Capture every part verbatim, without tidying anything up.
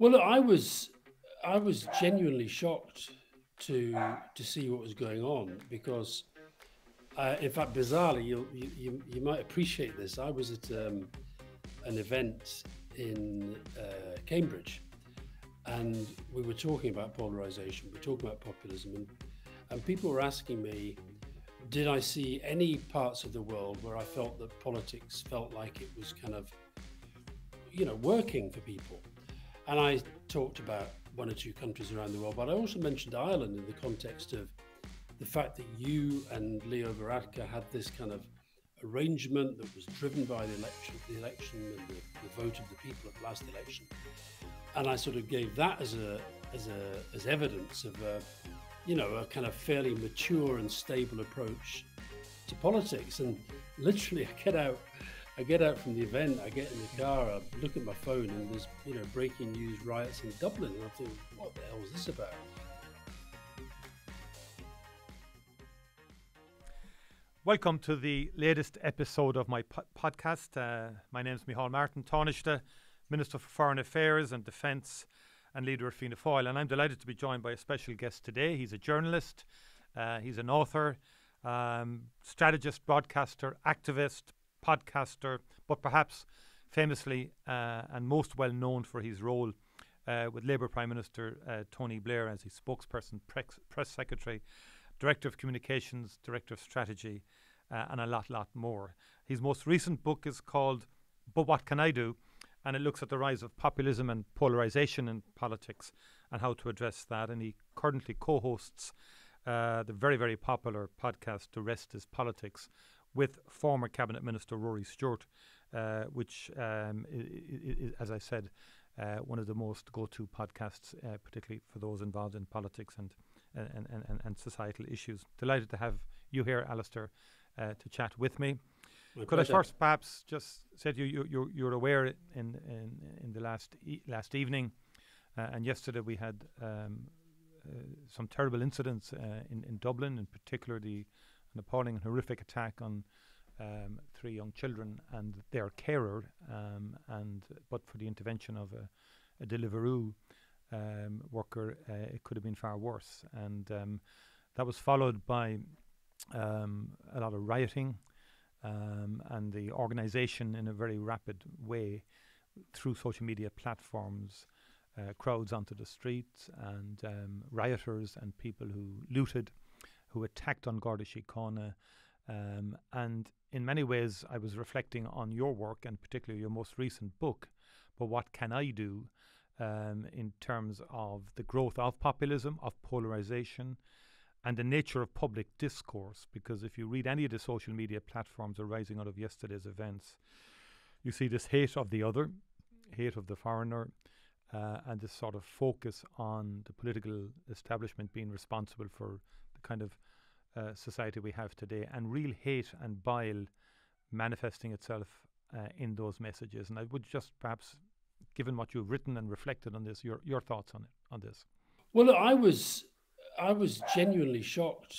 Well, look, I was I was genuinely shocked to to see what was going on, because uh, in fact, bizarrely, you, you you might appreciate this. I was at um, an event in uh, Cambridge, and we were talking about polarisation. We were talking about populism, and, and people were asking me, did I see any parts of the world where I felt that politics felt like it was kind of, you know, working for people? And I talked about one or two countries around the world, but I also mentioned Ireland in the context of the fact that you and Leo Varadkar had this kind of arrangement that was driven by the election, the election and the, the vote of the people at the last election. And I sort of gave that as a as a as evidence of a, you know, a kind of fairly mature and stable approach to politics. And literally, I get out, I get out from the event, I get in the car, I look at my phone, and there's, you know, breaking news, riots in Dublin, and I think, what the hell is this about? Welcome to the latest episode of my po podcast. Uh, my name is Micheál Martin, Tánaiste, Minister for Foreign Affairs and Defence, and leader of Fianna Fáil, and I'm delighted to be joined by a special guest today. He's a journalist, uh, he's an author, um, strategist, broadcaster, activist, podcaster, but perhaps famously uh, and most well known for his role uh, with Labour Prime Minister uh, Tony Blair as his spokesperson, prex, press secretary, director of communications, director of strategy, uh, and a lot, lot more. His most recent book is called But What Can I Do? And it looks at the rise of populism and polarisation in politics and how to address that. And he currently co-hosts uh, the very, very popular podcast, The Rest Is Politics, with former Cabinet Minister Rory Stewart, uh, which, um, is, as I said, uh, one of the most go-to podcasts, uh, particularly for those involved in politics and, and, and, and, and societal issues. Delighted to have you here, Alistair, uh, to chat with me. Could pleasure. I first perhaps just say to you, you, you, you're aware in, in, in the last, e last evening uh, and yesterday we had um, uh, some terrible incidents uh, in, in Dublin, in particular the, an appalling and horrific attack on um, three young children and their carer, um, and but for the intervention of a, a Deliveroo um, worker, uh, it could have been far worse. And um, that was followed by um, a lot of rioting, Um, and the organisation in a very rapid way through social media platforms, uh, crowds onto the streets, and um, rioters and people who looted, who attacked on Garda Síochána. Um, and in many ways, I was reflecting on your work and particularly your most recent book, But What Can I Do, um, in terms of the growth of populism, of polarisation, and the nature of public discourse, because if you read any of the social media platforms arising out of yesterday's events, you see this hate of the other, hate of the foreigner, uh, and this sort of focus on the political establishment being responsible for the kind of uh, society we have today, and real hate and bile manifesting itself uh, in those messages. And I would just perhaps, given what you've written and reflected on this, your, your thoughts on it, on this. Well, I was... I was genuinely shocked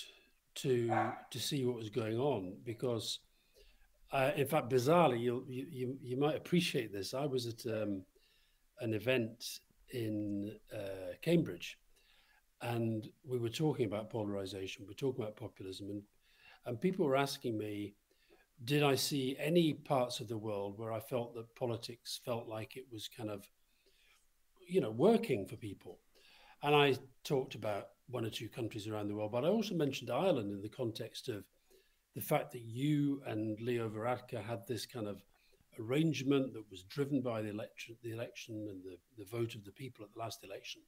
to to see what was going on, because, uh, in fact, bizarrely, you, you you might appreciate this. I was at um, an event in uh, Cambridge, and we were talking about polarisation. We were talking about populism, and and people were asking me, did I see any parts of the world where I felt that politics felt like it was kind of, you know, working for people? And I talked about one or two countries around the world, but I also mentioned Ireland in the context of the fact that you and Leo Varadkar had this kind of arrangement that was driven by the election, the election and the, the vote of the people at the last election.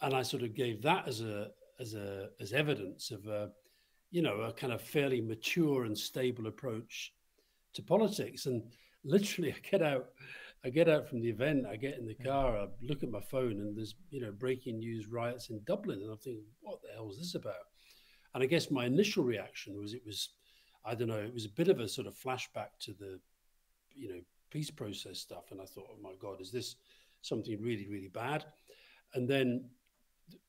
And I sort of gave that as a as a as evidence of a, you know, a kind of fairly mature and stable approach to politics. And literally, I get out, I get out from the event, I get in the car, I look at my phone, and there's, you know, breaking news, riots in Dublin, and I'm thinking, what the hell is this about? And I guess my initial reaction was it was, I don't know, it was a bit of a sort of flashback to the, you know, peace process stuff, and I thought, oh my God, is this something really, really bad? And then,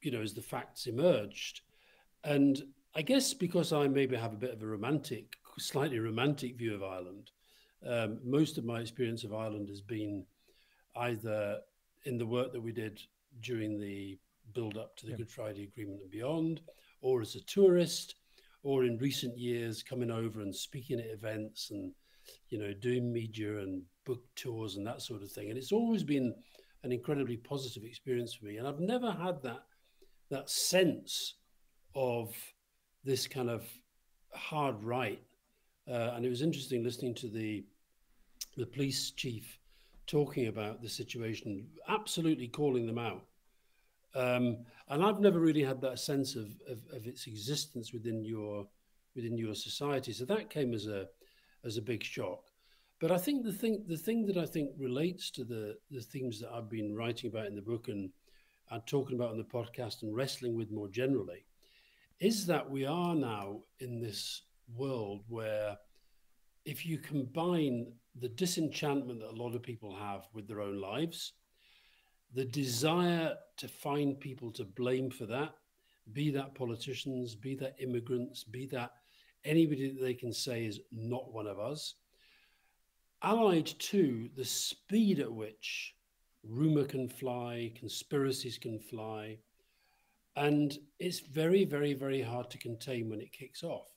you know, as the facts emerged, and I guess because I maybe have a bit of a romantic, slightly romantic view of Ireland, Um, most of my experience of Ireland has been either in the work that we did during the build up to the yeah. Good Friday Agreement and beyond, or as a tourist, or in recent years coming over and speaking at events and, you know, doing media and book tours and that sort of thing. And it's always been an incredibly positive experience for me. And I've never had that, that sense of this kind of hard right. Uh, and it was interesting listening to the, the police chief talking about the situation, absolutely calling them out. Um, and I've never really had that sense of, of, of its existence within your within your society. So that came as a as a big shock. But I think the thing the thing that I think relates to the the themes that I've been writing about in the book and I'm talking about on the podcast and wrestling with more generally is that we are now in this world where if you combine the disenchantment that a lot of people have with their own lives, the desire to find people to blame for that, be that politicians, be that immigrants, be that anybody that they can say is not one of us, allied to the speed at which rumor can fly, conspiracies can fly, and it's very, very, very hard to contain when it kicks off.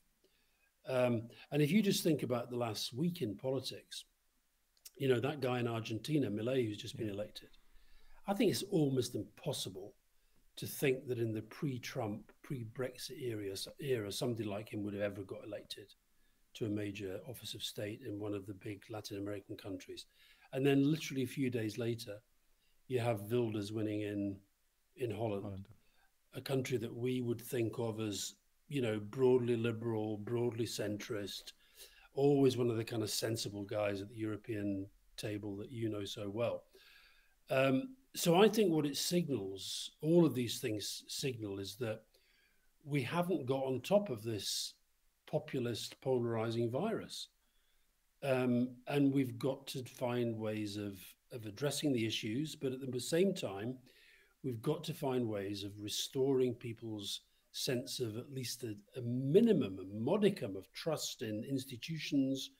Um, and if you just think about the last week in politics, you know, that guy in Argentina, Milei, who's just been yeah. elected, I think it's almost impossible to think that in the pre-Trump, pre-Brexit era, era, somebody like him would have ever got elected to a major office of state in one of the big Latin American countries. And then literally a few days later, you have Wilders winning in, in Holland, Holland, a country that we would think of as, you know, broadly liberal, broadly centrist, always one of the kind of sensible guys at the European table that you know so well. Um, So I think what it signals, all of these things signal, is that we haven't got on top of this populist polarizing virus. Um, and we've got to find ways of, of addressing the issues, but at the same time, we've got to find ways of restoring people's sense of at least a, a minimum, a modicum of trust in institutions,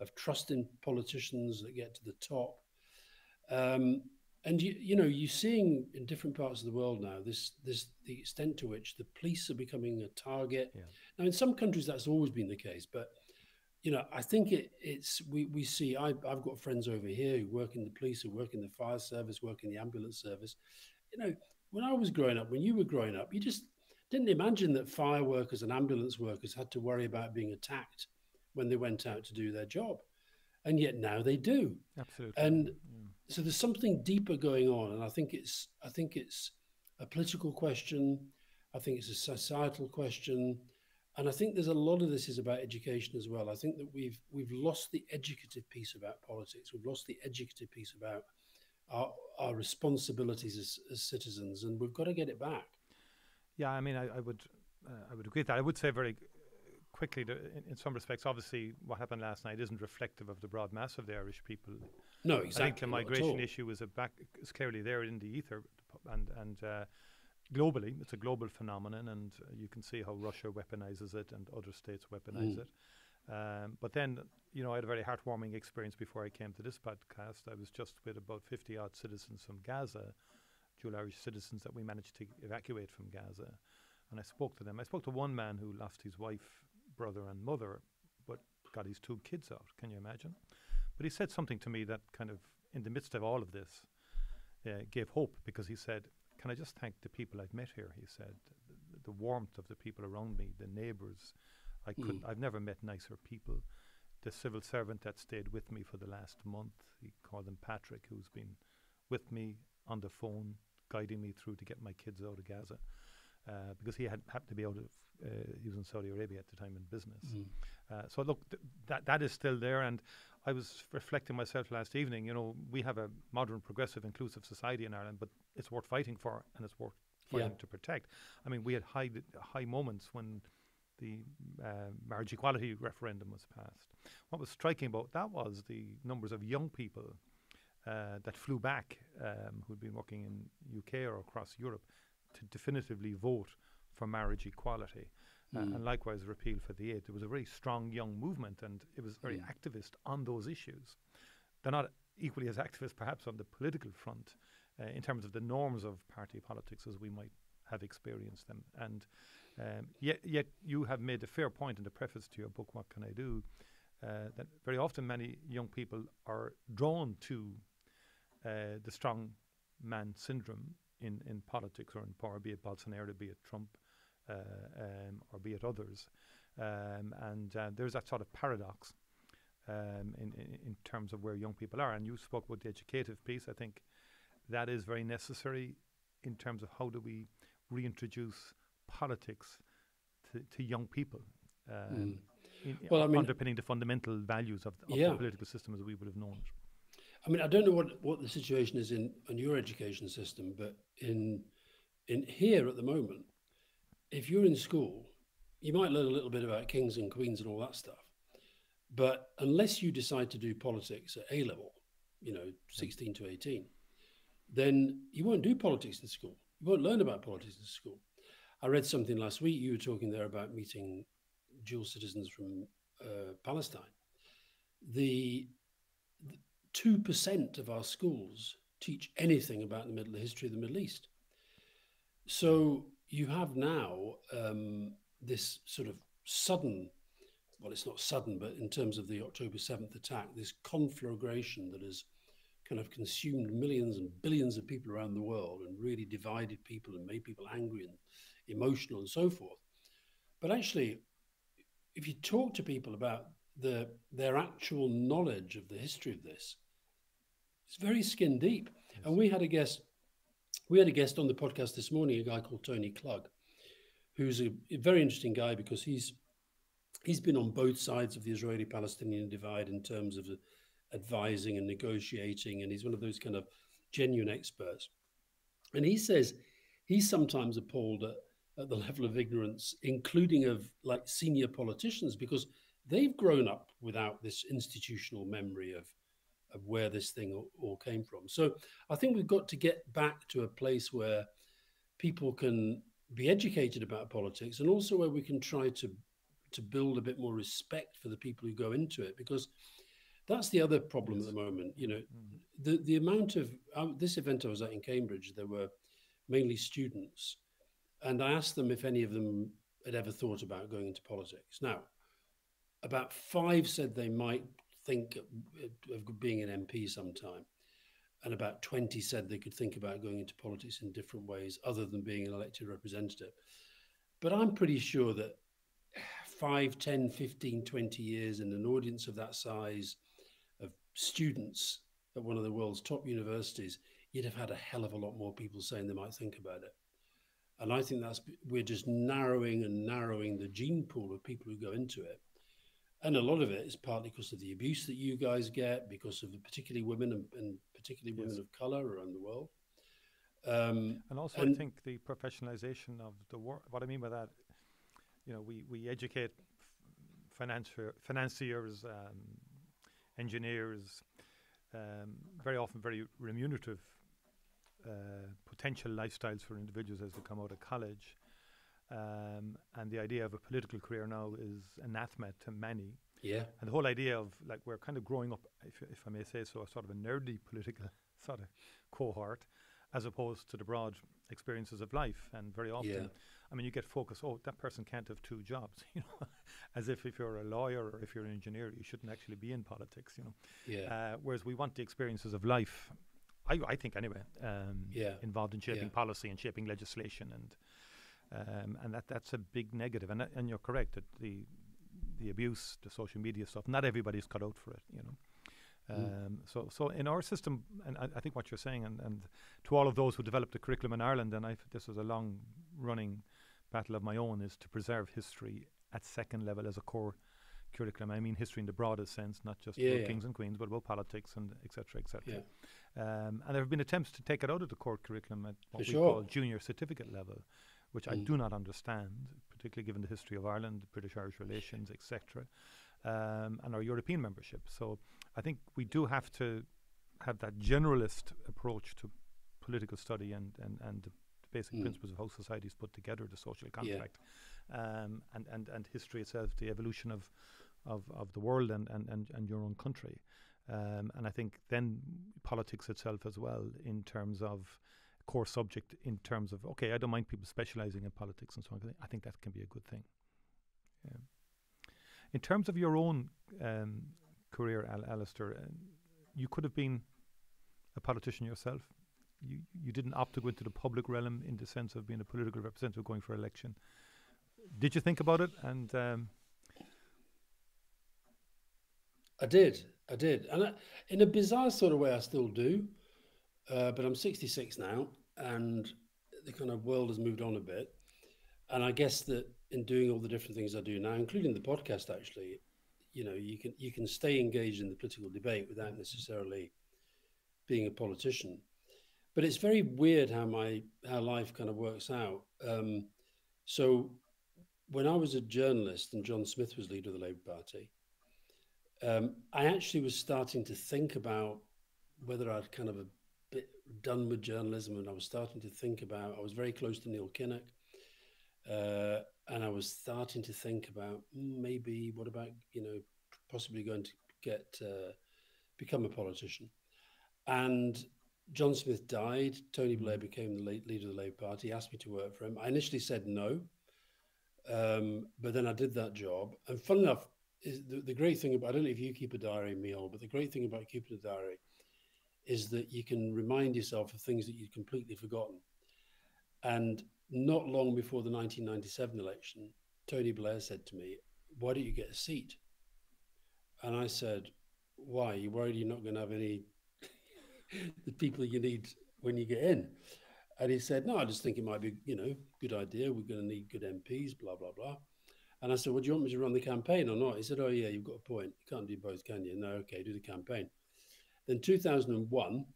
of trust in politicians that get to the top. Um, And, you, you know, you're seeing in different parts of the world now, this, this the extent to which the police are becoming a target. Yeah. Now, in some countries, that's always been the case. But, you know, I think it, it's we, we see I, I've got friends over here who work in the police, who work in the fire service, work in the ambulance service. You know, when I was growing up, when you were growing up, you just didn't imagine that fire workers and ambulance workers had to worry about being attacked when they went out to do their job. And yet now they do. Absolutely. And yeah. so there's something deeper going on. And I think it's I think it's a political question. I think it's a societal question. And I think there's a lot of this is about education as well. I think that we've we've lost the educative piece about politics. We've lost the educative piece about our, our responsibilities as, as citizens. And we've got to get it back. Yeah, I mean, I, I would uh, I would agree with that. I would say very quickly, to, in, in some respects, obviously, what happened last night isn't reflective of the broad mass of the Irish people. No, exactly. I think the migration issue is a back is clearly there in the ether, and and uh, globally, it's a global phenomenon, and uh, you can see how Russia weaponizes it and other states weaponize mm. it. Um, but then, you know, I had a very heartwarming experience before I came to this podcast. I was just with about fifty odd citizens from Gaza, dual Irish citizens that we managed to evacuate from Gaza, and I spoke to them. I spoke to one man who lost his wife, brother and mother, but got his two kids out. Can you imagine? But he said something to me that kind of, in the midst of all of this, uh, gave hope, because he said, can I just thank the people I've met here? He said, the, the warmth of the people around me, the neighbors. I couldn't, mm. I've never met nicer people. The civil servant that stayed with me for the last month, he called him Patrick, who's been with me on the phone, guiding me through to get my kids out of Gaza. Uh, because he had happened to be out of, uh, he was in Saudi Arabia at the time in business. Mm. Uh, so look, th that that is still there. And I was reflecting myself last evening, you know, we have a modern, progressive, inclusive society in Ireland, but it's worth fighting for and it's worth fighting yeah. to protect. I mean, we had high, high moments when the uh, marriage equality referendum was passed. What was striking about that was the numbers of young people uh, that flew back, um, who'd been working in U K or across Europe, to definitively vote for marriage equality uh, mm. and likewise repeal for the aid. There was a very strong young movement, and it was very mm. activist on those issues. They're not equally as activist perhaps on the political front, uh, in terms of the norms of party politics as we might have experienced them. And um, yet, yet you have made a fair point in the preface to your book, What Can I Do? Uh, that very often many young people are drawn to uh, the strong man syndrome in, in politics or in power, be it Bolsonaro, be it Trump, uh, um, or be it others. Um, and uh, there's that sort of paradox um, in, in, in terms of where young people are. And you spoke about the educative piece. I think that is very necessary in terms of how do we reintroduce politics to, to young people. Um, mm. in, well, I mean, underpinning the fundamental values of, the, of yeah. the political system as we would have known it. I mean, I don't know what, what the situation is in, in your education system, but in in here at the moment, if you're in school, you might learn a little bit about kings and queens and all that stuff. But unless you decide to do politics at A level, you know, sixteen to eighteen, then you won't do politics in school. You won't learn about politics in school. I read something last week. You were talking there about meeting dual citizens from uh, Palestine. The two percent of our schools teach anything about the middle the history of the Middle East. So you have now um, this sort of sudden, well, it's not sudden, but in terms of the October seventh attack, this conflagration that has kind of consumed millions and billions of people around the world and really divided people and made people angry and emotional and so forth. But actually, if you talk to people about the, their actual knowledge of the history of this, it's very skin deep. Yes. And we had a guest, we had a guest on the podcast this morning, a guy called Tony Klug, who's a very interesting guy because he's he's been on both sides of the Israeli-Palestinian divide in terms of advising and negotiating, and he's one of those kind of genuine experts. And he says he's sometimes appalled at at the level of ignorance, including of like senior politicians, because they've grown up without this institutional memory of, of where this thing all, all came from. So I think we've got to get back to a place where people can be educated about politics and also where we can try to, to build a bit more respect for the people who go into it, because that's the other problem yes. at the moment. You know, mm-hmm. the, the amount of, uh, this event I was at in Cambridge, there were mainly students. And I asked them if any of them had ever thought about going into politics. Now, about five said they might think of being an M P sometime. And about twenty said they could think about going into politics in different ways other than being an elected representative. But I'm pretty sure that five, ten, fifteen, twenty years in an audience of that size of students at one of the world's top universities, you'd have had a hell of a lot more people saying they might think about it. And I think that's, we're just narrowing and narrowing the gene pool of people who go into it. And a lot of it is partly because of the abuse that you guys get, because of particularly women and, and particularly women yes. of color around the world. Um, and also and I think the professionalization of the work, what I mean by that, you know, we, we educate financier, financiers, um, engineers, um, very often very remunerative Uh, potential lifestyles for individuals as they come out of college, um, and the idea of a political career now is anathema to many. Yeah, and the whole idea of like we're kind of growing up, if, if I may say so, a sort of a nerdy political sort of cohort, as opposed to the broad experiences of life. And very often, yeah. I mean, you get focused. Oh, that person can't have two jobs, you know, as if if you're a lawyer or if you're an engineer, you shouldn't actually be in politics, you know. Yeah. Uh, whereas we want the experiences of life. I, I think anyway, um, yeah. involved in shaping yeah. policy and shaping legislation, and um, and that that's a big negative. And and you're correct that the the abuse, the social media stuff, not everybody's cut out for it, you know. Um, mm. So so in our system, and I, I think what you're saying, and, and to all of those who developed the curriculum in Ireland, and I've, this was a long running battle of my own, is to preserve history at second level as a core curriculum. I mean history in the broadest sense, not just yeah, about yeah. kings and queens, but about politics and et cetera, et cetera. Yeah. Um, and there have been attempts to take it out of the core curriculum at what For we sure. call junior certificate level, which mm. I do not understand, particularly given the history of Ireland, British-Irish relations, et cetera, um, and our European membership. So I think we do have to have that generalist approach to political study and, and, and the basic mm. principles of how society is put together, the social contract, yeah. um, and, and, and history itself, the evolution of of, of the world and, and, and, and your own country. Um, and I think then politics itself as well, in terms of core subject, in terms of, okay, I don't mind people specialising in politics and so on. I think that can be a good thing. Yeah. In terms of your own um, career, Al- Alistair, uh, you could have been a politician yourself. You you didn't opt to go into the public realm in the sense of being a political representative going for election. Did you think about it? And um, I did, I did, and I, in a bizarre sort of way, I still do. Uh, but I'm sixty-six now, and the kind of world has moved on a bit. And I guess that in doing all the different things I do now, including the podcast, actually, you know, you can you can stay engaged in the political debate without necessarily being a politician. But it's very weird how my how life kind of works out. Um, so when I was a journalist and John Smith was leader of the Labour Party, um, I actually was starting to think about whether I'd kind of a bit done with journalism, and I was starting to think about, I was very close to Neil Kinnock. Uh, and I was starting to think about maybe what about, you know, possibly going to get, uh, become a politician. And John Smith died. Tony Blair became the leader of the Labour Party, asked me to work for him. I initially said no, um, but then I did that job. And fun enough, is the, the great thing about, I don't know if you keep a diary, Micheál, but the great thing about keeping a diary is that you can remind yourself of things that you'd completely forgotten. And not long before the nineteen ninety-seven election, Tony Blair said to me, "Why don't you get a seat?" And I said, "Why? Are you worried you're not going to have any the people you need when you get in?" And he said, "No, I just think it might be, you know, good idea. We're going to need good M Ps, blah, blah, blah." And I said, "Well, do you want me to run the campaign or not?" He said, "Oh, yeah, you've got a point. You can't do both, can you?" "No, okay, do the campaign." Then two thousand one,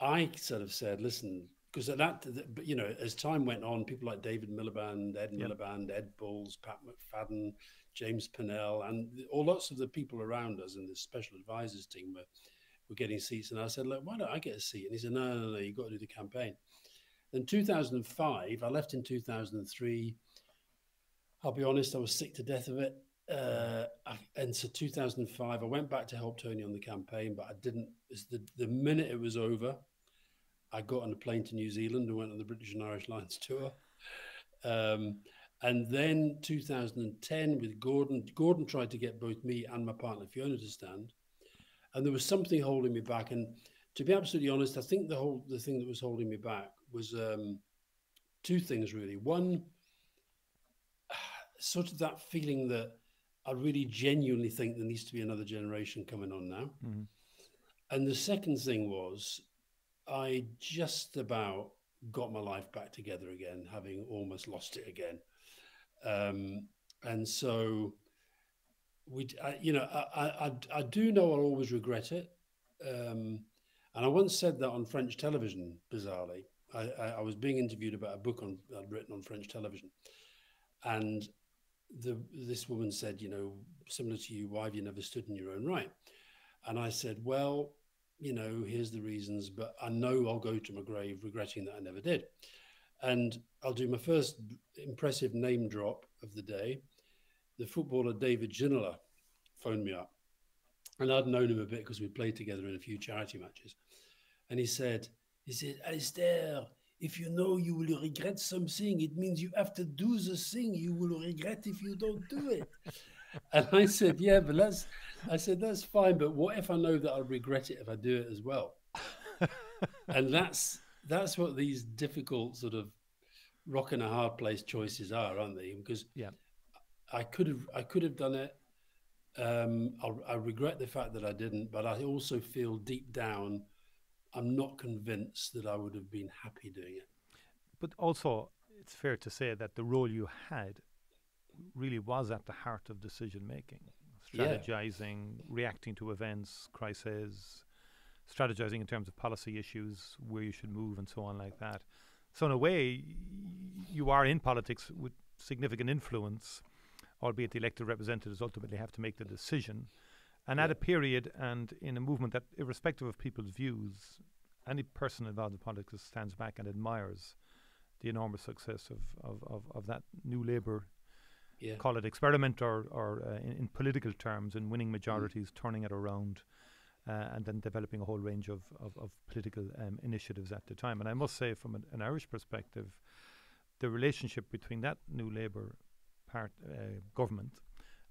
I sort of said, "Listen," because at that, you know, as time went on, people like David Miliband, Ed Miliband, yep. Ed Balls, Pat McFadden, James Purnell, and all lots of the people around us in this special advisors team were, were getting seats. And I said, "Look, why don't I get a seat?" And he said, "No, no, no, you've got to do the campaign." Then two thousand five, I left in two thousand three. I'll be honest, I was sick to death of it. Uh, and so two thousand five, I went back to help Tony on the campaign, but I didn't, the, the minute it was over, I got on a plane to New Zealand and went on the British and Irish Lions tour. Um, and then two thousand ten with Gordon, Gordon tried to get both me and my partner Fiona to stand. And there was something holding me back. And to be absolutely honest, I think the whole, the thing that was holding me back was um, two things really. One, sort of that feeling that I really genuinely think there needs to be another generation coming on now. Mm-hmm. And the second thing was, I just about got my life back together again, having almost lost it again. Um, and so, we, I, you know, I, I, I do know I'll always regret it. Um, and I once said that on French television, bizarrely. I, I, I was being interviewed about a book on, I'd written on French television. And the, this woman said, you know, similar to you, why have you never stood in your own right? And I said, well, you know, here's the reasons, but I know I'll go to my grave regretting that I never did. And I'll do my first impressive name drop of the day. The footballer David Ginola phoned me up, and I'd known him a bit because we played together in a few charity matches. And he said, he said, "Alistair, if you know you will regret something, it means you have to do the thing you will regret if you don't do it." And I said, "Yeah, but that's," I said, "that's fine, but what if I know that I'll regret it if I do it as well?" And that's that's what these difficult sort of rock and a hard place choices are, aren't they? Because yeah, I could have I could have done it. Um, I, I regret the fact that I didn't, but I also feel deep down I'm not convinced that I would have been happy doing it. But also, it's fair to say that the role you had really was at the heart of decision making, strategizing, yeah. reacting to events, crises, strategizing in terms of policy issues, where you should move, and so on, like that. So, in a way, you are in politics with significant influence, albeit the elected representatives ultimately have to make the decision. And yeah. at a period and in a movement that, irrespective of people's views, any person involved in politics stands back and admires the enormous success of, of, of, of that new Labour. Yeah. Call it experiment or, or uh, in, in political terms, in winning majorities, mm. turning it around, uh, and then developing a whole range of, of, of political um, initiatives at the time. And I must say, from an, an Irish perspective, the relationship between that new Labour part, uh, government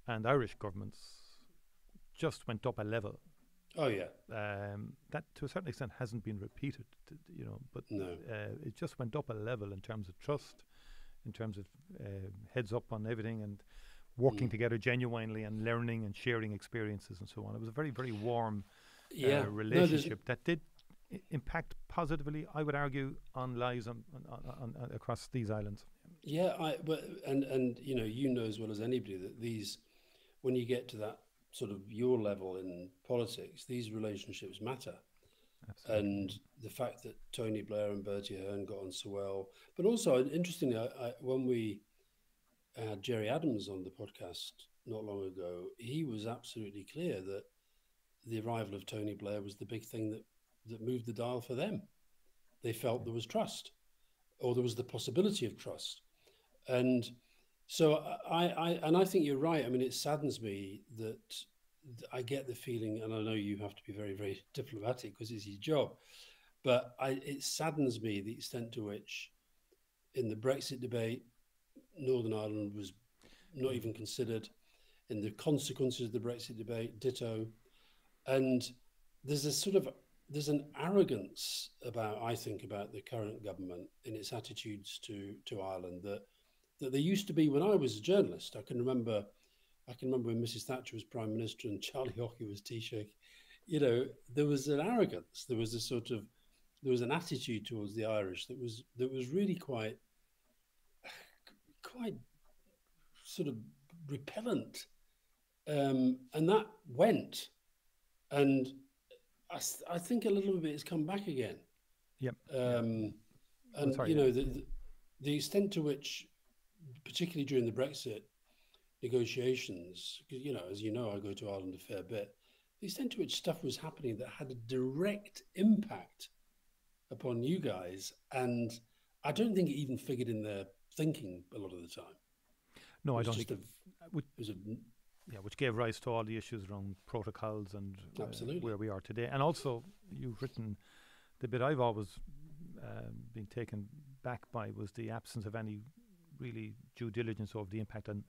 and Irish governments just went up a level. Oh yeah, um, that to a certain extent hasn't been repeated, you know. But no. uh, it just went up a level in terms of trust, in terms of uh, heads up on everything, and working mm. together genuinely, and learning and sharing experiences and so on. It was a very, very warm yeah. uh, relationship no, that did I- impact positively, I would argue, on lives on, on, on, on across these islands. Yeah, I but and and you know you know as well as anybody that these, when you get to that sort of your level in politics, these relationships matter. Absolutely. And the fact that Tony Blair and Bertie Ahern got on so well, but also interestingly, I, I, when we had Jerry Adams on the podcast not long ago, he was absolutely clear that the arrival of Tony Blair was the big thing that, that moved the dial for them. They felt yeah. there was trust, or there was the possibility of trust. And So I, I and I think you're right. I mean, it saddens me that I get the feeling, and I know you have to be very, very diplomatic because it's your job, but I, it saddens me the extent to which in the Brexit debate, Northern Ireland was not even considered. In the consequences of the Brexit debate, ditto. And there's a sort of, there's an arrogance about, I think, about the current government in its attitudes to, to Ireland that that there used to be when I was a journalist. I can remember, I can remember when Missus Thatcher was Prime Minister and Charlie Haughey was Taoiseach. You know, there was an arrogance. There was a sort of, there was an attitude towards the Irish that was that was really quite, quite, sort of repellent, um, and that went, and I, I think a little bit it's come back again. Yep. Um, and sorry, you know yeah. the the extent to which, particularly during the Brexit negotiations, you know, as you know, I go to Ireland a fair bit, the extent to which stuff was happening that had a direct impact upon you guys. And I don't think it even figured in their thinking a lot of the time. No, I don't think. A, which, it was a, yeah, which gave rise to all the issues around protocols and uh, where we are today. And also, you've written the bit I've always uh, been taken back by was the absence of any really due diligence over the impact on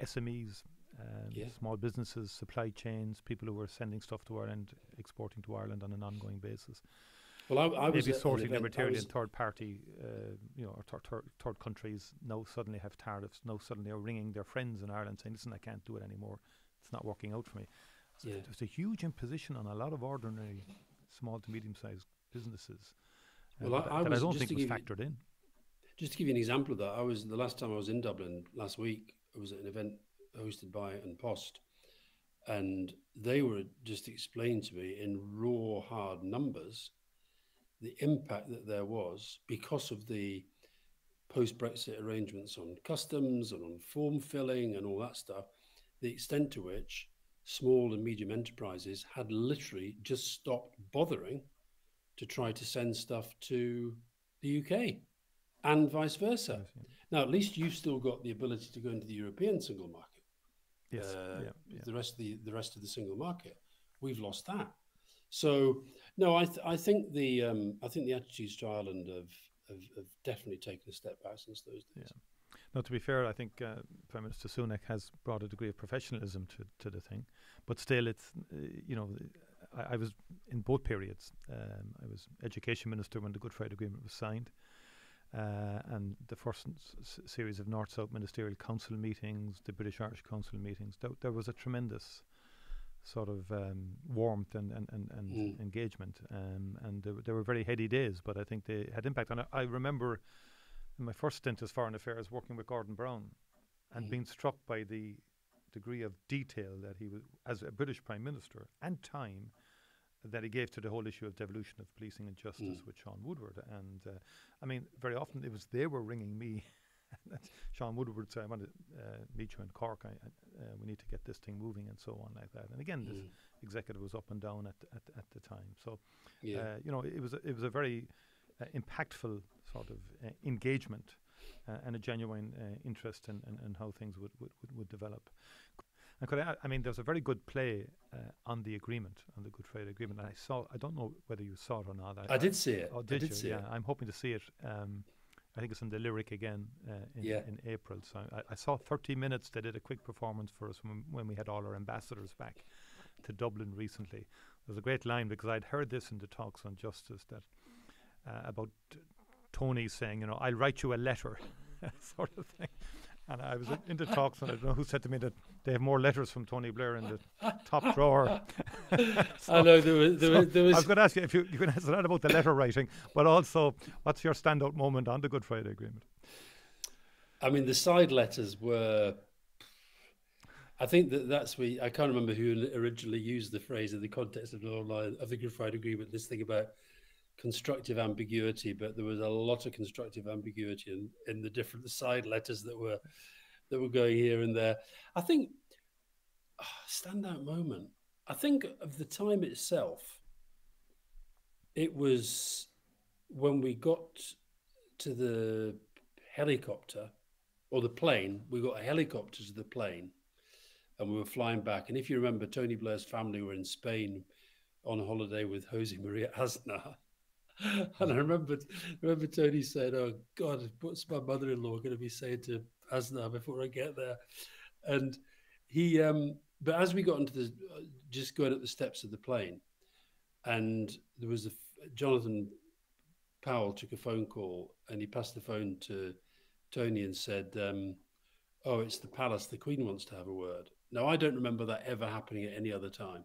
S M Es, um, yeah. small businesses, supply chains, people who were sending stuff to Ireland, exporting to Ireland on an ongoing basis. Well, I, I was maybe sourcing libertarian third party, uh, you know, or th- th- third countries now suddenly have tariffs. Now suddenly are ringing their friends in Ireland saying, "Listen, I can't do it anymore. It's not working out for me." So yeah. There's a huge imposition on a lot of ordinary, small to medium sized businesses. Uh, well, that I, I, that was I don't think was factored in. Just to give you an example of that, I was the last time I was in Dublin last week, I was at an event hosted by and Post, and they were just explained to me in raw, hard numbers the impact that there was because of the post-Brexit arrangements on customs and on form filling and all that stuff, the extent to which small and medium enterprises had literally just stopped bothering to try to send stuff to the U K. And vice versa. Yes, yeah. Now, at least you've still got the ability to go into the European single market. Yes. Uh, yeah, yeah. The rest of the the rest of the single market, we've lost that. So, no, I th- I think the um, I think the attitudes to Ireland have, have, have definitely taken a step back since those days. Yeah. Now, to be fair, I think uh, Prime Minister Sunak has brought a degree of professionalism to, to the thing, but still, it's uh, you know. I, I was in both periods. Um, I was Education Minister when the Good Friday Agreement was signed. Uh, and the first s- series of North South Ministerial Council meetings, the British Irish Council meetings, th- there was a tremendous sort of um, warmth and, and, and, and mm. engagement. Um, and there, there were very heady days, but I think they had impact. And I, I remember in my first stint as Foreign Affairs working with Gordon Brown and mm. being struck by the degree of detail that he was, as a British Prime Minister, and time that he gave to the whole issue of devolution of policing and justice mm. with Sean Woodward. And uh, I mean, very often it was they were ringing me. Sean Woodward said, "I want to uh, meet you in Cork. I, uh, we need to get this thing moving," and so on like that. And again, mm. this executive was up and down at at, at the time. So, yeah. uh, you know, it was a, it was a very uh, impactful sort of uh, engagement uh, and a genuine uh, interest in, in, in how things would, would, would develop. And could I, I mean, there's a very good play uh, on the agreement, on the Good Friday Agreement. And I saw, I don't know whether you saw it or not. I, I did see it. Oh, did I did you? see yeah, it. I'm hoping to see it. Um, I think it's in the Lyric again uh, in, yeah. in April. So I, I saw thirty minutes. They did a quick performance for us when, when we had all our ambassadors back to Dublin recently. There's a great line, because I'd heard this in the talks on justice, that uh, about Tony saying, you know, I'll write you a letter, sort of thing. And I was in the talks, and I don't know who said to me that they have more letters from Tony Blair in the top drawer. so, I know there was. There so was, there was I was going to ask you if you, you can answer that about the letter writing, but also, what's your standout moment on the Good Friday Agreement? I mean, the side letters were. I think that that's we. I can't remember who originally used the phrase in the context of the online of the Good Friday Agreement. This thing about constructive ambiguity, but there was a lot of constructive ambiguity in, in the different side letters that were that were going here and there. I think oh, standout moment. I think of the time itself. It was when we got to the helicopter or the plane. We got a helicopter to the plane, and we were flying back. And if you remember, Tony Blair's family were in Spain on holiday with Jose Maria Aznar. And I remember, remember Tony said, "Oh God, what's my mother-in-law going to be saying to Aznar before I get there?" And he, um, but as we got into the, uh, just going up the steps of the plane, and there was a Jonathan Powell took a phone call, and he passed the phone to Tony and said, um, "Oh, it's the palace. The Queen wants to have a word." Now I don't remember that ever happening at any other time.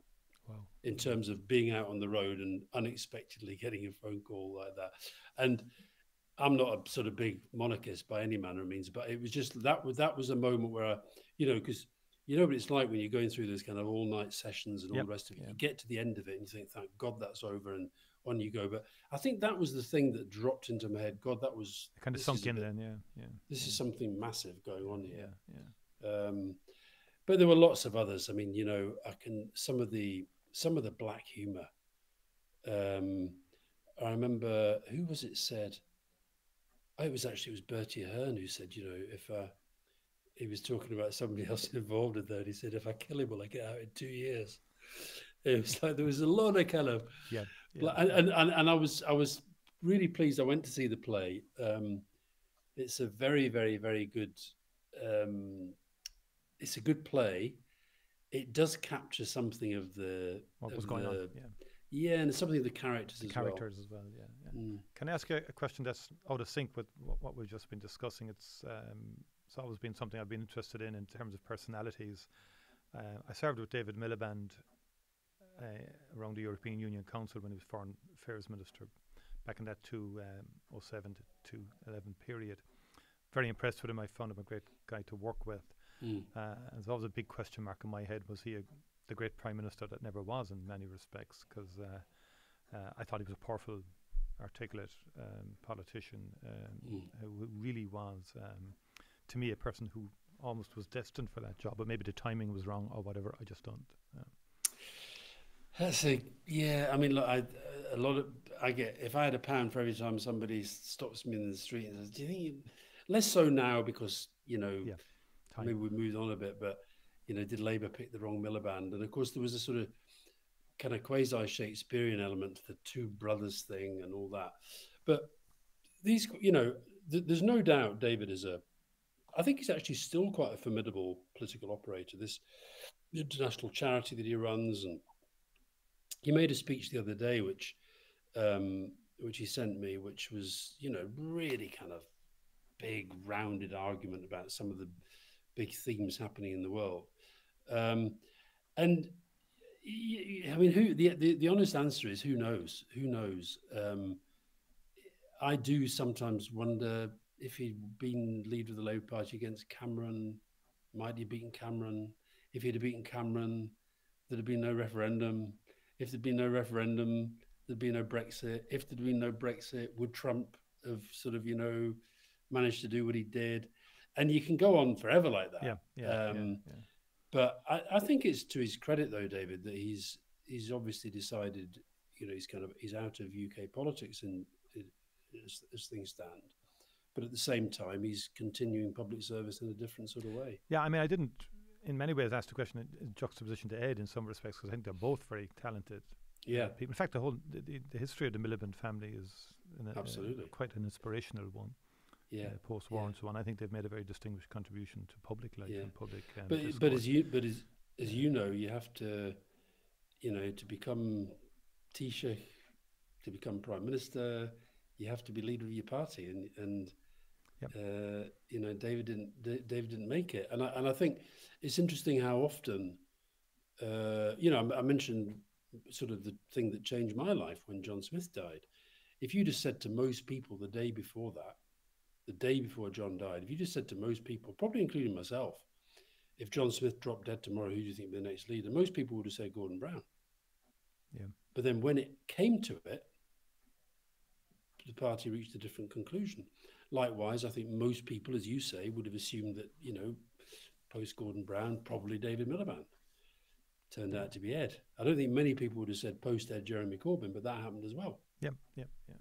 Wow. In terms of being out on the road and unexpectedly getting a phone call like that. And I'm not a sort of big monarchist by any manner of means, but it was just that was, that was a moment where, I, you know, because you know what it's like when you're going through those kind of all night sessions and all yep. the rest of it. Yep. You get to the end of it and you think, thank God that's over, and on you go. But I think that was the thing that dropped into my head. God, that was... It kind of sunk in bit, then, yeah. yeah. This yeah. is something massive going on here. Yeah, yeah. Um, But there were lots of others. I mean, you know, I can some of the some of the black humor. Um, I remember who was it said? Oh, it was actually it was Bertie Ahern who said, you know, if uh, he was talking about somebody else involved in that, he said, "If I kill him, will I get out in two years?" It was like there was a lot of kind of yeah, yeah. And, and and and I was I was really pleased. I went to see the play. Um, it's a very very very good. Um, It's a good play. It does capture something of the what was going the, on. Yeah. yeah, and something of the characters the as characters well. Characters as well. Yeah. yeah. Mm. Can I ask you a question that's out of sync with what, what we've just been discussing? It's um, it's always been something I've been interested in in terms of personalities. Uh, I served with David Miliband uh, around the European Union Council when he was Foreign Affairs Minister back in that two thousand seven to two thousand eleven period. Very impressed with him. I found him a great guy to work with. Mm. Uh, and so that was a big question mark in my head. Was he a, the great prime minister that never was in many respects? Because uh, uh, I thought he was a powerful, articulate um, politician um, mm. who really was, um, to me, a person who almost was destined for that job. But maybe the timing was wrong or whatever. I just don't. Uh. That's a yeah. I mean, look, I, a lot of I get if I had a pound for every time somebody stops me in the street and says, "Do you think you?" Less so now because you know. Yeah. Time. Maybe we moved on a bit, but, you know, did Labour pick the wrong Miliband? And, of course, there was a sort of kind of quasi-Shakespearean element to the two brothers thing and all that. But these, you know, th there's no doubt David is a... I think he's actually still quite a formidable political operator. This international charity that he runs, and he made a speech the other day, which, um, which he sent me, which was, you know, really kind of big, rounded argument about some of the... big themes happening in the world, um, and I mean, who the, the the honest answer is who knows? Who knows? Um, I do sometimes wonder if he'd been leader of the Labour Party against Cameron, might he have beaten Cameron? If he'd have beaten Cameron, there'd have been no referendum. If there'd been no referendum, there'd be no Brexit. If there'd been no Brexit, would Trump have sort of you know managed to do what he did? And you can go on forever like that. Yeah, yeah, um, yeah, yeah. But I, I think it's to his credit, though, David, that he's he's obviously decided, you know, he's kind of he's out of U K politics and it, as, as things stand. But at the same time, he's continuing public service in a different sort of way. Yeah, I mean, I didn't in many ways asked the question in, in juxtaposition to Ed in some respects, because I think they're both very talented yeah. people. In fact, the whole the, the history of the Miliband family is in a, absolutely a, quite an inspirational one. Yeah, uh, post-war yeah. and so on. I think they've made a very distinguished contribution to public life yeah. and public. Um, but discourse. but as you but as as you know, you have to, you know, to become Taoiseach, to become Prime Minister, you have to be leader of your party, and and yep. uh, you know, David didn't D- David didn't make it, and I and I think it's interesting how often, uh, you know, I, I mentioned sort of the thing that changed my life when John Smith died. If you just said to most people the day before that. The day before John died, if you just said to most people, probably including myself, if John Smith dropped dead tomorrow, who do you think the next leader? Most people would have said Gordon Brown. Yeah. But then when it came to it, the party reached a different conclusion. Likewise, I think most people, as you say, would have assumed that, you know, post Gordon Brown, probably David Miliband. Turned out to be Ed. I don't think many people would have said post Ed Jeremy Corbyn, but that happened as well. Yeah, yeah, yeah.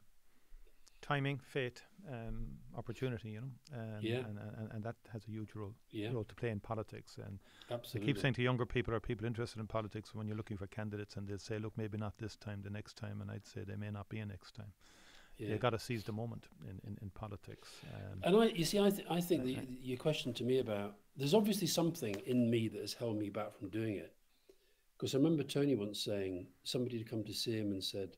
Timing, fate, um, opportunity, you know, um, yeah. and, and and that has a huge role yeah. role to play in politics. And Absolutely. I keep saying to younger people, are people interested in politics when you're looking for candidates? And they'll say, look, maybe not this time, the next time. And I'd say they may not be a next time. Yeah. They've got to seize the moment in, in, in politics. Um, and I, you see, I, th- I think the, your question to me about, there's obviously something in me that has held me back from doing it. Because I remember Tony once saying, somebody had come to see him and said,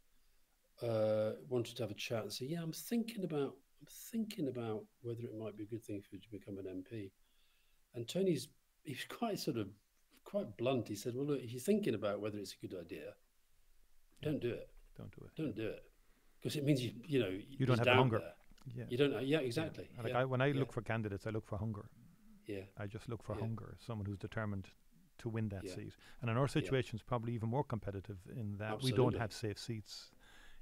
Uh, wanted to have a chat and say, yeah, I'm thinking about I'm thinking about whether it might be a good thing for you to become an M P. And Tony's, he's quite sort of, quite blunt. He said, well, look, if you're thinking about whether it's a good idea, yeah. don't do it. Don't do it. Don't do it. Because it means, you you know, you don't have hunger. Yeah. You don't, yeah, exactly. Yeah. Like yeah. I, when I yeah. look for candidates, I look for hunger. Yeah. I just look for yeah. hunger, someone who's determined to win that yeah. seat. And in our situation, it's yeah. probably even more competitive in that Absolutely. we don't have safe seats.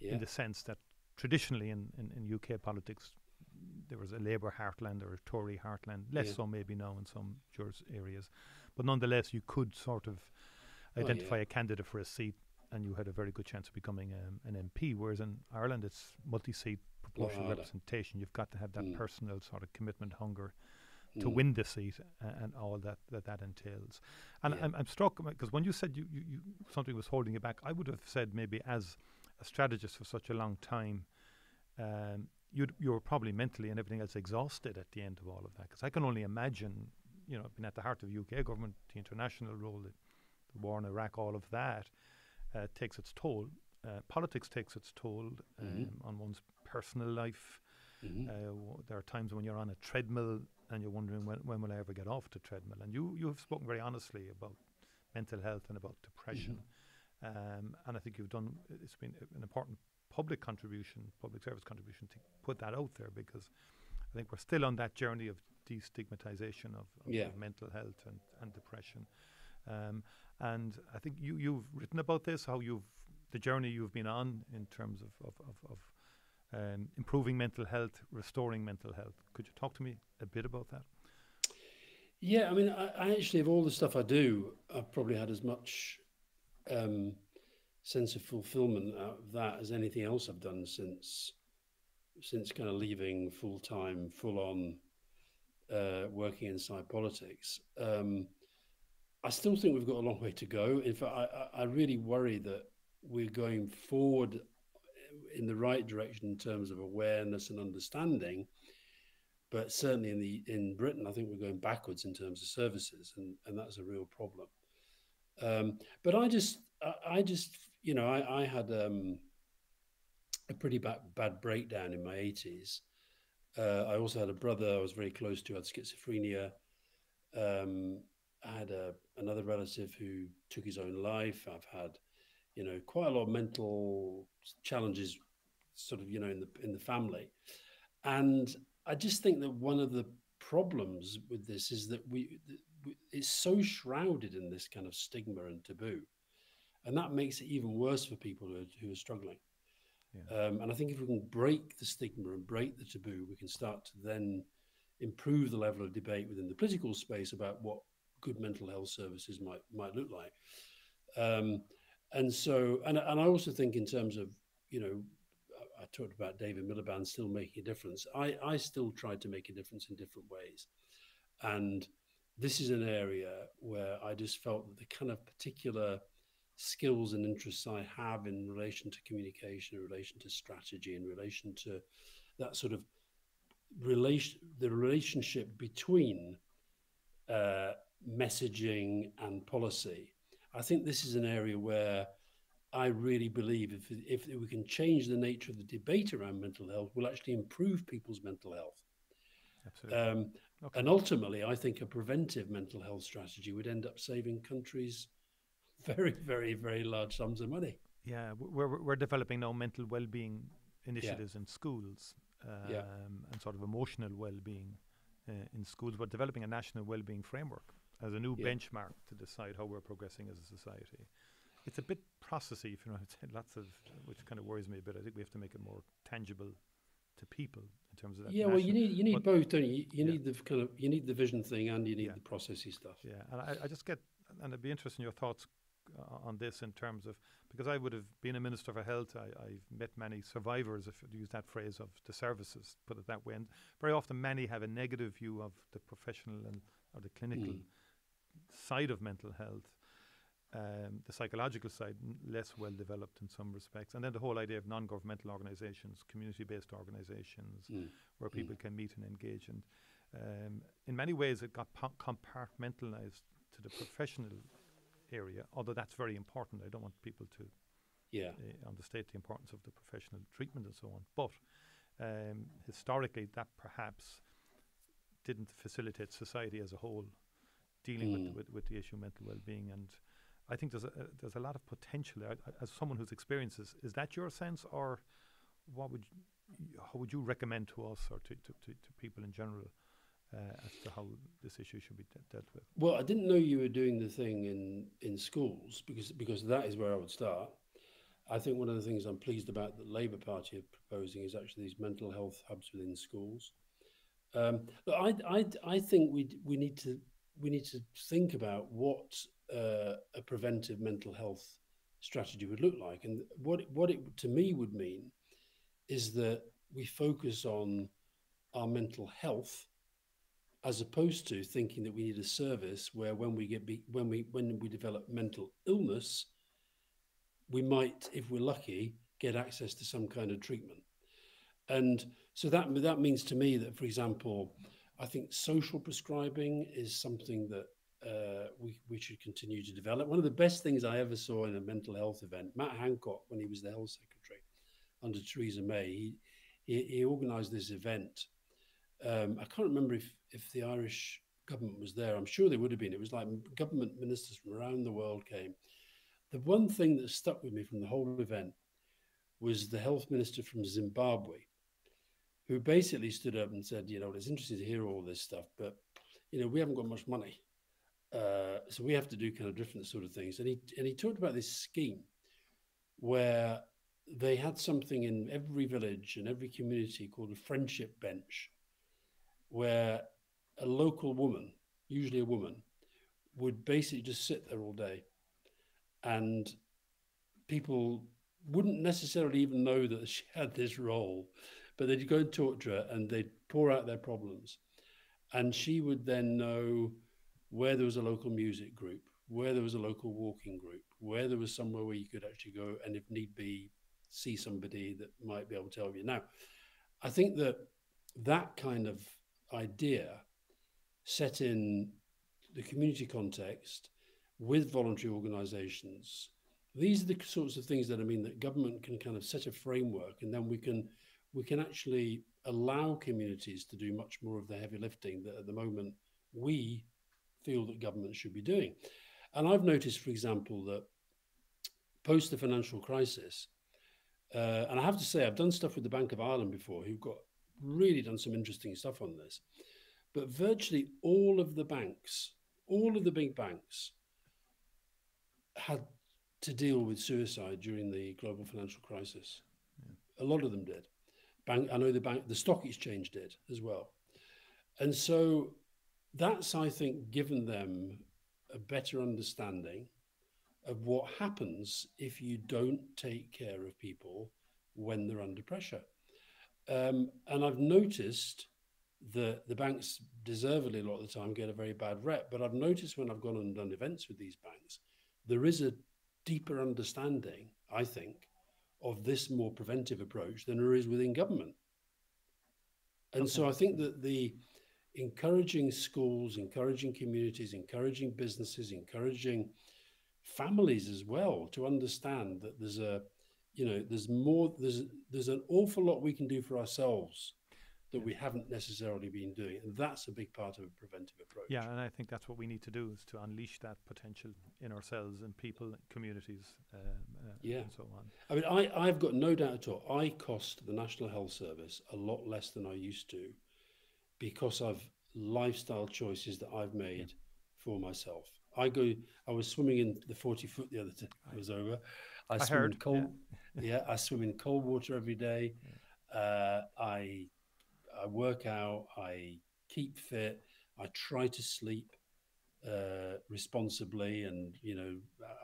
Yeah. In the sense that traditionally in, in, in U K politics, there was a Labour heartland or a Tory heartland, less yeah. so maybe now in some juris areas. But nonetheless, you could sort of identify oh, yeah. a candidate for a seat and you had a very good chance of becoming um, an M P. Whereas in Ireland, it's multi-seat proportional well, representation. You've got to have that mm. personal sort of commitment, hunger to mm. win the seat and, and all that, that that entails. And yeah. I'm, I'm struck, because when you said you, you, you something was holding you back, I would have said maybe as a strategist for such a long time, um, you'd, you were probably mentally and everything else exhausted at the end of all of that. Because I can only imagine, you know, being at the heart of the U K government, the international role, the, the war in Iraq, all of that uh, takes its toll. Uh, politics takes its toll um, mm-hmm. on one's personal life. Mm-hmm. Uh, w- there are times when you're on a treadmill and you're wondering when, when will I ever get off the treadmill. And you, you have spoken very honestly about mental health and about depression. Mm-hmm. Um, and I think you've done, it's been an important public contribution, public service contribution to put that out there, because I think we're still on that journey of destigmatization of, of, yeah. of mental health and, and depression. Um, and I think you, you've written about this, how you've, the journey you've been on in terms of, of, of, of um, improving mental health, restoring mental health. Could you talk to me a bit about that? Yeah, I mean, I, I actually, of all the stuff I do, I've probably had as much Um, sense of fulfillment out of that as anything else I've done since since kind of leaving full-time, full-on uh, working inside politics. Um, I still think we've got a long way to go. In fact, I, I really worry that we're going forward in the right direction in terms of awareness and understanding, but certainly in the in Britain, I think we're going backwards in terms of services, and, and that's a real problem. Um, but I just, I, I just, you know, I, I had um, a pretty bad, bad breakdown in my eighties. Uh, I also had a brother I was very close to, had schizophrenia. Um, I had a, another relative who took his own life. I've had, you know, quite a lot of mental challenges, sort of, you know, in the in the family. And I just think that one of the problems with this is that we. Th- It's so shrouded in this kind of stigma and taboo, and that makes it even worse for people who are, who are struggling. Yeah. Um, and I think if we can break the stigma and break the taboo, we can start to then improve the level of debate within the political space about what good mental health services might might look like. Um, and so, and, and I also think in terms of, you know, I, I talked about David Miliband still making a difference. I, I still tried to make a difference in different ways, and this is an area where I just felt that the kind of particular skills and interests I have in relation to communication, in relation to strategy, in relation to that sort of relation, the relationship between uh, messaging and policy. I think this is an area where I really believe if, if we can change the nature of the debate around mental health, we'll actually improve people's mental health. Absolutely. Um, okay. And ultimately, I think a preventive mental health strategy would end up saving countries very, very, very large sums of money. Yeah, we're, we're developing now mental well-being initiatives yeah. in schools um, yeah. and sort of emotional well-being uh, in schools. We're developing a national well-being framework as a new yeah. benchmark to decide how we're progressing as a society. It's a bit processy, if you know what I'm saying, lots of, which kind of worries me a bit. I think we have to make it more tangible to people in terms of that. Yeah, national. Well, you need you need but, both, don't you? You, you yeah. need the kind of you need the vision thing, and you need yeah. the processy stuff. Yeah, and I, I just get, and it'd be interesting your thoughts on this in terms of, because I would have been a minister for health. I, I've met many survivors, if you use that phrase, of the services, put it that way. And very often, many have a negative view of the professional and or the clinical mm. side of mental health. Um, the psychological side, n- less well developed in some respects. And then the whole idea of non-governmental organizations, community-based organizations, mm. where people mm. can meet and engage. And um, in many ways, it got po- compartmentalized to the professional area, although that's very important. I don't want people to yeah. uh, understate the importance of the professional treatment and so on. But um, historically, that perhaps didn't facilitate society as a whole dealing mm. with, with, with the issue of mental well-being. And I think there's a, uh, there's a lot of potential. I, I, as someone who's experienced this, is that your sense, or what would you, how would you recommend to us or to, to, to, to people in general uh, as to how this issue should be de- dealt with? Well, I didn't know you were doing the thing in, in schools because because that is where I would start. I think one of the things I'm pleased about that the Labour Party are proposing is actually these mental health hubs within schools. Um, but I I I think we we need to we need to think about what. Uh, a preventive mental health strategy would look like, and what what it to me would mean is that we focus on our mental health as opposed to thinking that we need a service where when we get be, when we when we develop mental illness, we might, if we're lucky, get access to some kind of treatment. And so that that means to me that, for example, I think social prescribing is something that Uh, we, we should continue to develop. One of the best things I ever saw in a mental health event, Matt Hancock, when he was the health secretary under Theresa May, he he, he organised this event. Um, I can't remember if, if the Irish government was there. I'm sure they would have been. It was like government ministers from around the world came. The one thing that stuck with me from the whole event was the health minister from Zimbabwe, who basically stood up and said, you know, it's interesting to hear all this stuff, but, you know, we haven't got much money. Uh, so we have to do kind of different sort of things. And he and he talked about this scheme where they had something in every village and every community called a friendship bench, where a local woman, usually a woman, would basically just sit there all day. And people wouldn't necessarily even know that she had this role, but they'd go and talk to her and they'd pour out their problems. And she would then know where there was a local music group, where there was a local walking group, where there was somewhere where you could actually go and, if need be, see somebody that might be able to help you. Now, I think that that kind of idea set in the community context with voluntary organisations, these are the sorts of things that I mean that government can kind of set a framework, and then we can we can actually allow communities to do much more of the heavy lifting that at the moment we feel that government should be doing. And I've noticed, for example, that post the financial crisis, uh, and I have to say, I've done stuff with the Bank of Ireland before, who've got really done some interesting stuff on this, but virtually all of the banks, all of the big banks had to deal with suicide during the global financial crisis. Yeah. A lot of them did. Bank, I know the bank, the stock exchange did as well. And so that's, I think, given them a better understanding of what happens if you don't take care of people when they're under pressure. Um, and I've noticed the the banks deservedly a lot of the time get a very bad rep, but I've noticed when I've gone and done events with these banks, there is a deeper understanding, I think, of this more preventive approach than there is within government. And okay. so I think that the encouraging schools, encouraging communities, encouraging businesses, encouraging families as well to understand that there's a, you know, there's more, there's, there's an awful lot we can do for ourselves that we haven't necessarily been doing. And that's a big part of a preventive approach. Yeah, and I think that's what we need to do, is to unleash that potential in ourselves and people, communities, um, uh, yeah. and so on. I mean, I, I've got no doubt at all. I cost the National Health Service a lot less than I used to because of lifestyle choices that I've made yeah. for myself. I go, I was swimming in the forty foot the other time I was over. I, I swim heard. In cold, yeah. yeah, I swim in cold water every day. Yeah. Uh, I... I work out, I keep fit, I try to sleep uh, responsibly, and, you know,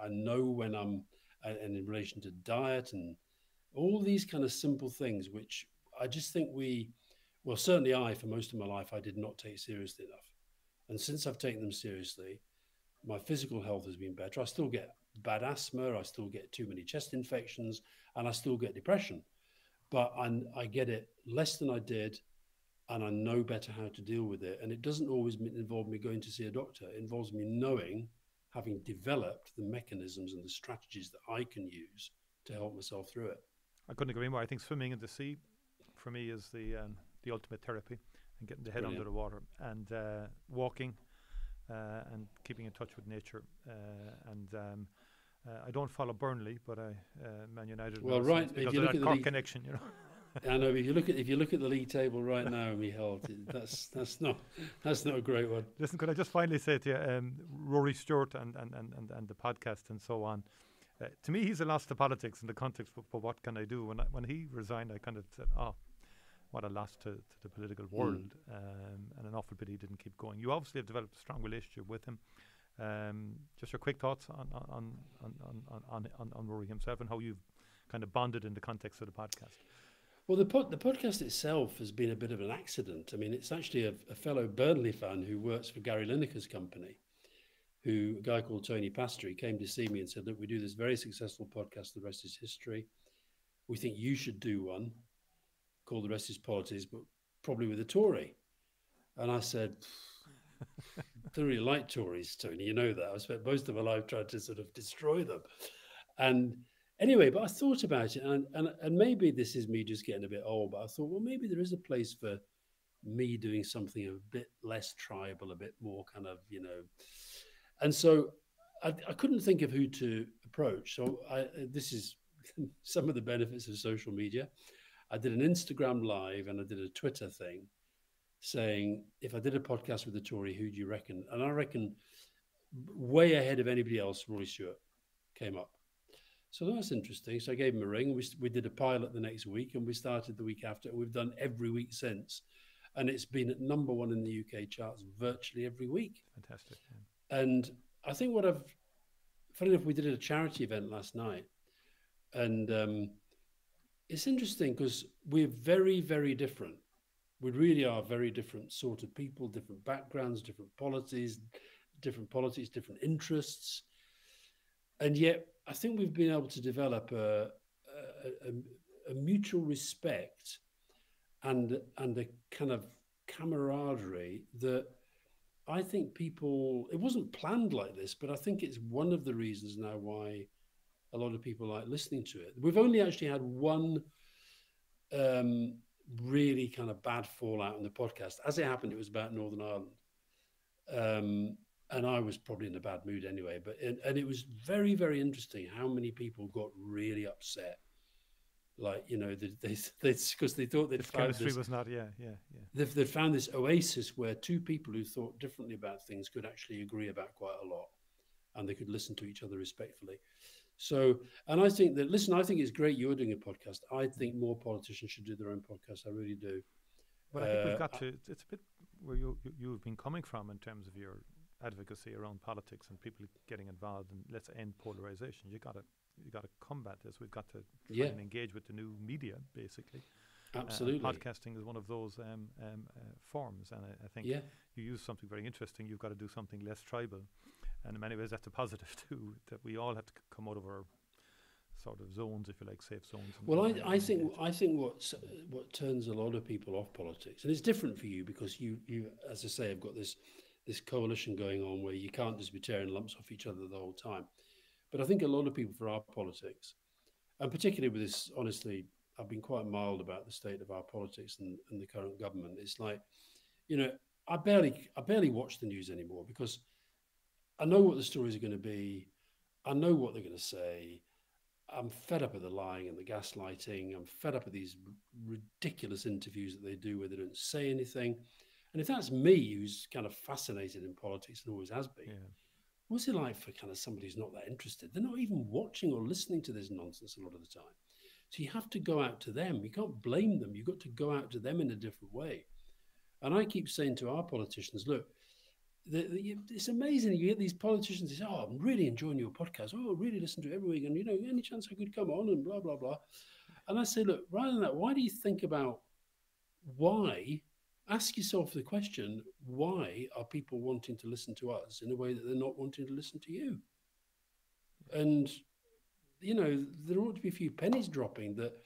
I know when I'm, and in relation to diet and all these kind of simple things, which I just think we, well, certainly I, for most of my life, I did not take seriously enough. And since I've taken them seriously, my physical health has been better. I still get bad asthma, I still get too many chest infections, and I still get depression. But I, I get it less than I did, and I know better how to deal with it. And it doesn't always involve me going to see a doctor. It involves me knowing, having developed the mechanisms and the strategies that I can use to help myself through it. I couldn't agree more. I think swimming in the sea, for me, is the um, the ultimate therapy, and getting the head Brilliant. Under the water, and uh, walking, uh, and keeping in touch with nature. Uh, and um, uh, I don't follow Burnley, but I uh, Man United. Well, right, if you look at the connection, you know. I know, but if you look at if you look at the league table right now, Micheál, that's that's not that's not a great one. Listen, could I just finally say to you, um, Rory Stewart and and, and and the podcast and so on. Uh, to me, he's a loss to politics in the context. But, but what can I do? When I, when he resigned, I kind of said, oh, what a loss to, to the political world, mm. um, and an awful pity he didn't keep going. You obviously have developed a strong relationship with him. Um, just your quick thoughts on on on on on, on, on Rory himself and how you've kind of bonded in the context of the podcast. Well, the, pod, the podcast itself has been a bit of an accident. I mean, it's actually a, a fellow Burnley fan who works for Gary Lineker's company, who, a guy called Tony Pastori, came to see me and said, look, we do this very successful podcast, The Rest Is History. We think you should do one called The Rest Is Politics, but probably with a Tory. And I said, I don't really like Tories, Tony. You know that. I spent most of my life trying to sort of destroy them. And... Anyway, but I thought about it, and, and and maybe this is me just getting a bit old, but I thought, well, maybe there is a place for me doing something a bit less tribal, a bit more kind of, you know. And so I, I couldn't think of who to approach. So I, this is some of the benefits of social media. I did an Instagram live and I did a Twitter thing saying, if I did a podcast with a Tory, who do you reckon? And I reckon way ahead of anybody else, Rory Stewart came up. So that's interesting. So I gave him a ring. We, we did a pilot the next week, and we started the week after. We've done every week since. And it's been at number one in the U K charts virtually every week. Fantastic. Yeah. And I think what I've... Funny enough, we did a charity event last night. And um, it's interesting because we're very, very different. We really are very different sort of people, different backgrounds, different policies, different politics, different interests. And yet... I think we've been able to develop a, a, a, a mutual respect and, and a kind of camaraderie that I think people, it wasn't planned like this, but I think it's one of the reasons now why a lot of people like listening to it. We've only actually had one um, really kind of bad fallout in the podcast. As it happened, it was about Northern Ireland. Um, And I was probably in a bad mood anyway, but and, and it was very, very interesting how many people got really upset. Like, you know, they they because they, they thought they'd found this chemistry was not, yeah, yeah, yeah. They they found this oasis where two people who thought differently about things could actually agree about quite a lot, and they could listen to each other respectfully. So, and I think that listen, I think it's great you're doing a podcast. I think more politicians should do their own podcast. I really do. But uh, I think we've got to. It's a bit where you you you've been coming from in terms of your advocacy around politics and people getting involved, and let's end polarization. You gotta you gotta combat this. We've got to try yeah. and engage with the new media, basically. Absolutely. Uh, podcasting is one of those um, um, uh, forms, and I, I think yeah. you use something very interesting. You've got to do something less tribal, and in many ways that's a positive too, that we all have to c come out of our sort of zones, if you like, safe zones. Well, I, I think I think what what turns a lot of people off politics, and it's different for you because you you as I say, have got this this coalition going on where you can't just be tearing lumps off each other the whole time. But I think a lot of people for our politics, and particularly with this, honestly, I've been quite mild about the state of our politics and, and the current government. It's like, you know, I barely I barely watch the news anymore because I know what the stories are going to be. I know what they're going to say. I'm fed up of the lying and the gaslighting. I'm fed up of these ridiculous interviews that they do where they don't say anything. And if that's me, who's kind of fascinated in politics and always has been, yeah. what's it like for kind of somebody who's not that interested? They're not even watching or listening to this nonsense a lot of the time. So you have to go out to them. You can't blame them. You've got to go out to them in a different way. And I keep saying to our politicians, look, the, the, it's amazing. You get these politicians who say, oh, I'm really enjoying your podcast. Oh, I really listen to it every week. And, you know, any chance I could come on and blah, blah, blah. And I say, look, rather than that, why do you think about why? Ask yourself the question, why are people wanting to listen to us in a way that they're not wanting to listen to you? And, you know, there ought to be a few pennies dropping that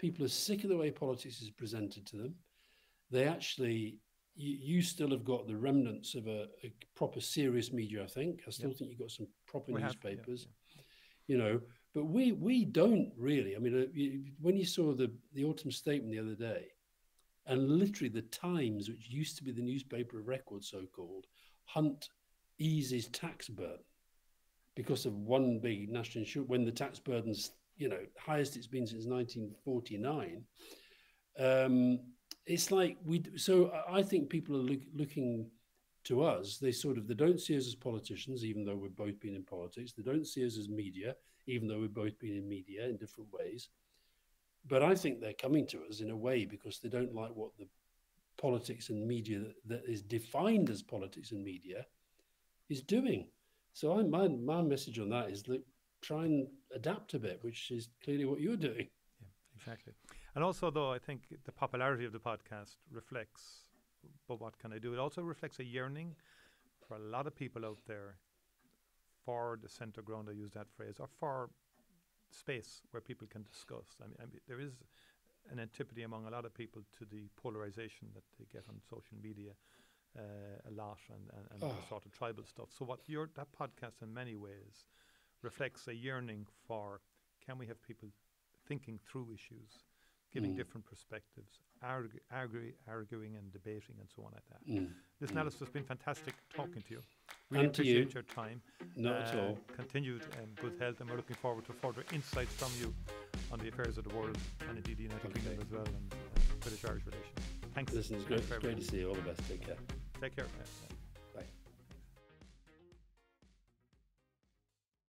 people are sick of the way politics is presented to them. They actually, you, you still have got the remnants of a, a proper serious media, I think. I still yep. think you've got some proper we newspapers, have, yeah, yeah. you know, but we, we don't really. I mean, uh, you, when you saw the, the Autumn Statement the other day, and literally the Times, which used to be the newspaper of record, so-called, Hunt eases tax burden because of one big national insurance, when the tax burden's, you know, highest it's been since nineteen forty-nine. Um, it's like, we. so I think people are look, looking to us, they sort of, they don't see us as politicians, even though we've both been in politics. They don't see us as media, even though we've both been in media in different ways. But I think they're coming to us in a way because they don't like what the politics and media that, that is defined as politics and media is doing. So I, my, my message on that is look, try and adapt a bit, which is clearly what you're doing. Yeah, exactly. And also, though, I think the popularity of the podcast reflects, but what can I do? It also reflects a yearning for a lot of people out there for the centre ground, I use that phrase, or for space where people can discuss. I mean, I mean, there is an antipathy among a lot of people to the polarization that they get on social media uh, a lot and, and, and oh. the sort of tribal stuff. So what your that podcast in many ways reflects a yearning for, can we have people thinking through issues, giving mm. different perspectives, argue, argue, arguing and debating and so on like that. Mm. Listen, mm. Alice, it's been fantastic talking to you. Really and appreciate you. your time. Not uh, at all. Continued um, good health, and we're looking forward to further insights from you on the affairs of the world and indeed the United okay. Kingdom as well and uh, British-Irish relations. Thanks. Listen, it's great, great to see you. All the best. Take care. Take care. Yeah, yeah.